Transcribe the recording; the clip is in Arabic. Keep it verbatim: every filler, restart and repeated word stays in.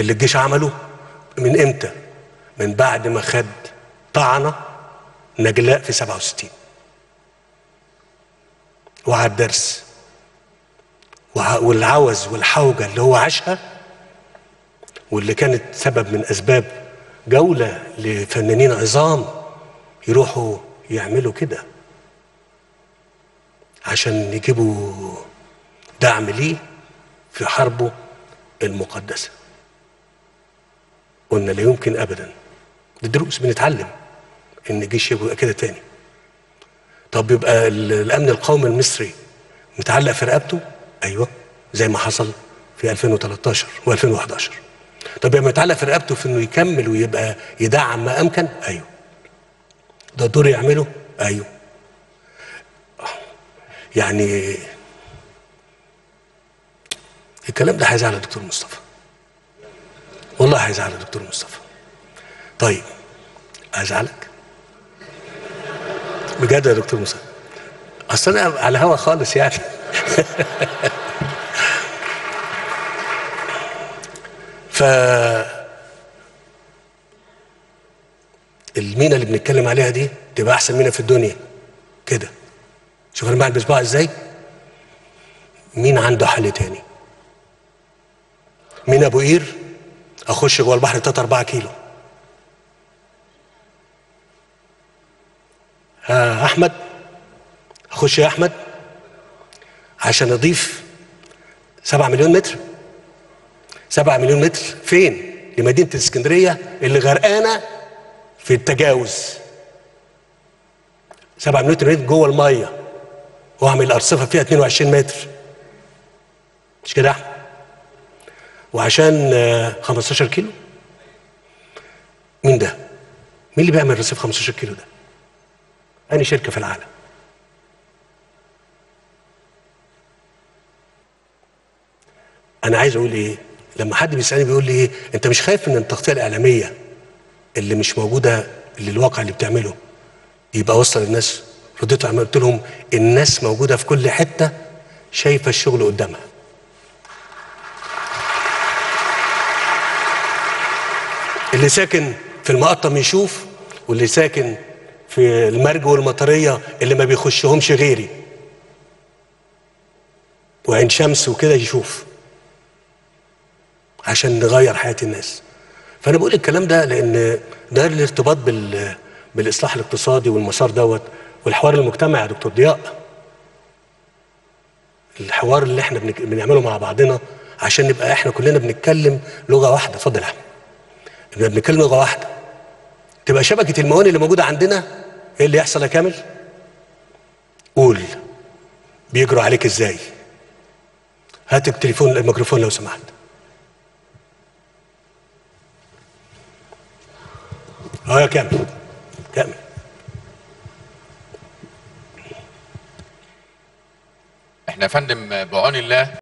اللي الجيش عمله من امتى؟ من بعد ما خد طعنه نجلاء في سبعة وستين، وعلى الدرس والعوز والحوجه اللي هو عاشها، واللي كانت سبب من اسباب جوله لفنانين عظام يروحوا يعملوا كده عشان يجيبوا دعم ليه في حربه المقدسه. قلنا لا يمكن ابدا. دي دروس بنتعلم ان الجيش يبقى كده تاني. طب يبقى الامن القومي المصري متعلق في رقبته؟ ايوه، زي ما حصل في ألفين وثلاثة عشر وألفين وأحد عشر. طب يبقى متعلق في رقبته في انه يكمل ويبقى يدعم ما امكن؟ ايوه. ده دور يعمله؟ ايوه. يعني الكلام ده هيزعل الدكتور مصطفى، والله هيزعل الدكتور مصطفى. طيب ازعلك بجد يا دكتور مصطفى؟ اصل انا على هوا خالص يعني. ف المينا اللي بنتكلم عليها دي تبقى احسن مينا في الدنيا كده. شوف انا بعمل بصباعي ازاي. مين عنده حل تاني؟ مينا ابو قير اخش جوه البحر تلاتة أربعة كيلو. ها احمد، اخش يا احمد عشان اضيف سبعة مليون متر. سبعة مليون متر فين؟ لمدينه الاسكندريه اللي غرقانه في التجاوز. سبعة مليون متر جوه الميه، واعمل ارصفه فيها اتنين وعشرين متر. مش كده يا احمد؟ وعشان خمستاشر كيلو. مين ده؟ مين اللي بيعمل رصيف خمستاشر كيلو ده؟ أي شركة في العالم؟ أنا عايز أقول إيه؟ لما حد بيسألني بيقول لي إيه؟ أنت مش خايف إن التغطية الإعلامية اللي مش موجودة اللي الواقع اللي بتعمله يبقى وصل للناس؟ رديت عليهم قلت لهم الناس موجودة في كل حتة شايفة الشغل قدامها. اللي ساكن في المقطم يشوف، واللي ساكن في المرج والمطريه اللي ما بيخشهمش غيري وعين شمس وكده يشوف، عشان نغير حياه الناس. فانا بقول الكلام ده لان ده الارتباط بال بالاصلاح الاقتصادي والمسار دوت والحوار المجتمعي يا دكتور ضياء. الحوار اللي احنا بنعمله مع بعضنا عشان نبقى احنا كلنا بنتكلم لغه واحده. اتفضل يا احمد. احنا بنتكلم لغه واحده، تبقى شبكه الموانئ اللي موجوده عندنا. ايه اللي يحصل يا كامل؟ قول بيجروا عليك ازاي. هات التليفون الميكروفون لو سمحت. اه يا كامل، كامل. احنا يا فندم بعون الله